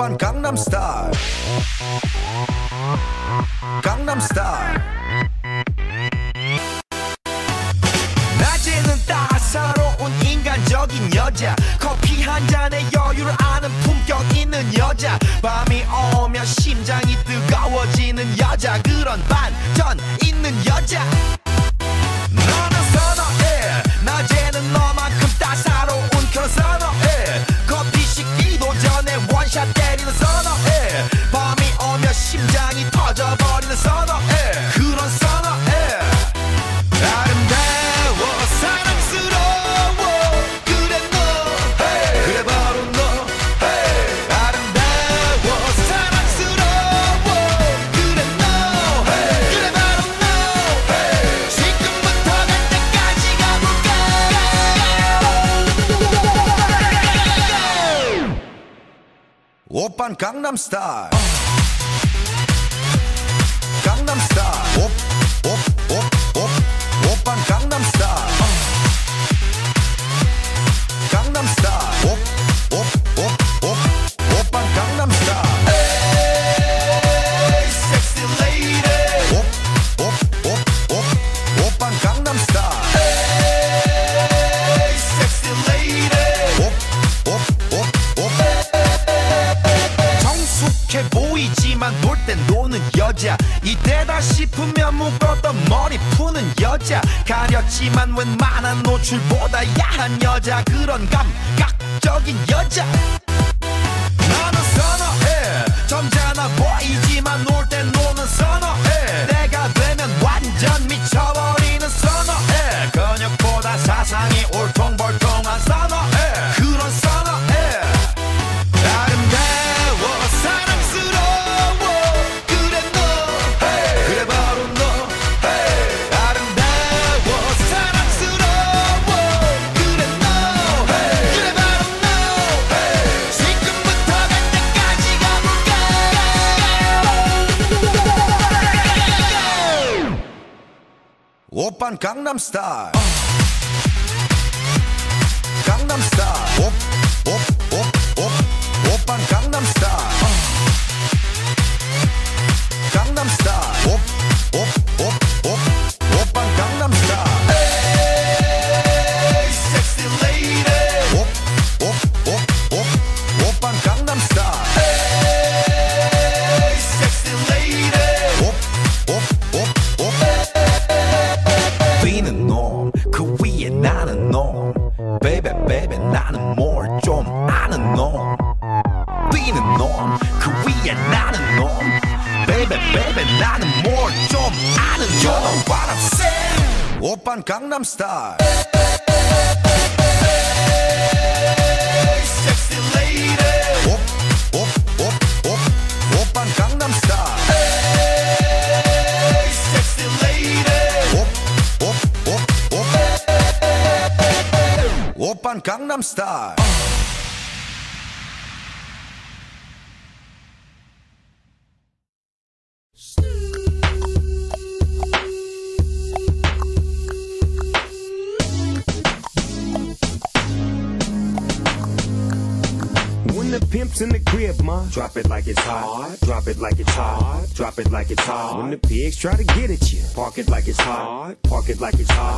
오빤 강남 스타일. 강남 스타일. 낮에는 따사로운 인간적인 여자, 커피 한 잔에 여유를 아는 품격 있는 여자, 밤이 오면 심장이 뜨거워지는 여자, 그런 반전 있는 여자. 오빤 강남 스타일. 강남 스타일. 오빤 강남 스타일. 강남 스타일. 오빤 강남 스타일. Hey, sexy lady. 오빤 강남 스타일. Hey, sexy lady. 익숙해 보이지만 놀 땐 노는 여자, 이때다 싶으면 묶었던 머리 푸는 여자, 가렸지만 웬만한 노출보다 야한 여자, 그런 감각적인 여자. 나는 선어해, 점잖아 보이지만 놀 땐 노는 선어해, 내가 되면 완전 미쳐버리는 선어해, 근육보다 사상이 울퉁불퉁한 선어해, 그런 선어해. 오빤 강남 스타일. 강남 스타일. 오빤 강남 스타일. 강남 스타일. 오빤 강남 스타일. Hey, sexy lady. 오빤 강남 스타일. Hey, sexy lady. 그 위에 나는 놈, baby baby 나는 뭘 좀 아는 놈, 뛰는 놈. 그 위에 나는 놈, baby baby 나는 뭘 좀 아는 놈. You know what I'm saying? 오빤 강남 스타일. Sexy lady. 오빤 강남 스타일. 오빤 강남 스타일. Pimps in the crib, ma. Drop it like it's hot. Drop it like it's hot. Drop it like it's hot. When the pigs try to get at you, park it like it's hot. Park it like it's hot.